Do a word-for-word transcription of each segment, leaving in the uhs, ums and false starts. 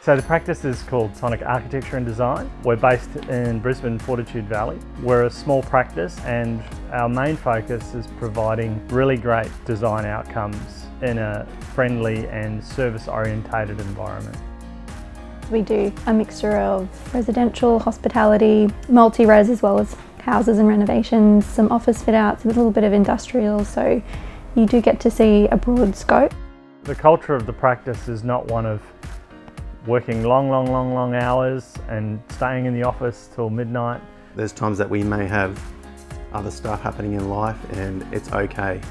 So the practice is called Tonic Architecture and Design. We're based in Brisbane Fortitude Valley. We're a small practice and our main focus is providing really great design outcomes in a friendly and service-orientated environment. We do a mixture of residential, hospitality, multi-res as well as houses and renovations, some office fit-outs, a little bit of industrial, so you do get to see a broad scope. The culture of the practice is not one of working long, long, long, long hours and staying in the office till midnight. There's times that we may have other stuff happening in life and it's okay.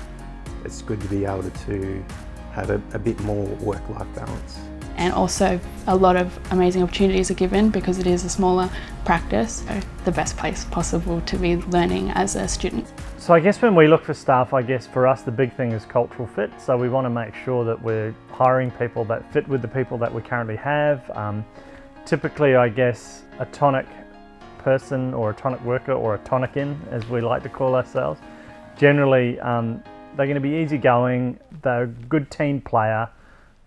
It's good to be able to have a, a bit more work-life balance. And also a lot of amazing opportunities are given because it is a smaller practice, so the best place possible to be learning as a student. So I guess when we look for staff, I guess for us the big thing is cultural fit. So we want to make sure that we're hiring people that fit with the people that we currently have. Um, typically, I guess, a tonic person or a tonic worker or a tonic-in, as we like to call ourselves, generally um, they're going to be easygoing, they're a good team player,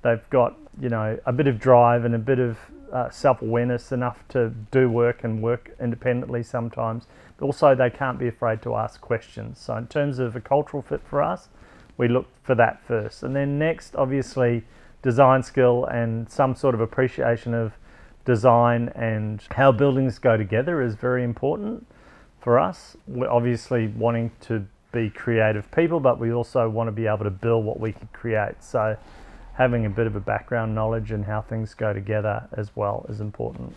they've got, you know, a bit of drive and a bit of uh, self-awareness enough to do work and work independently sometimes. But also they can't be afraid to ask questions. So in terms of a cultural fit for us, we look for that first. And then next, obviously, design skill and some sort of appreciation of design and how buildings go together is very important for us. We're obviously wanting to be creative people, but we also want to be able to build what we can create. So having a bit of a background knowledge and how things go together as well is important.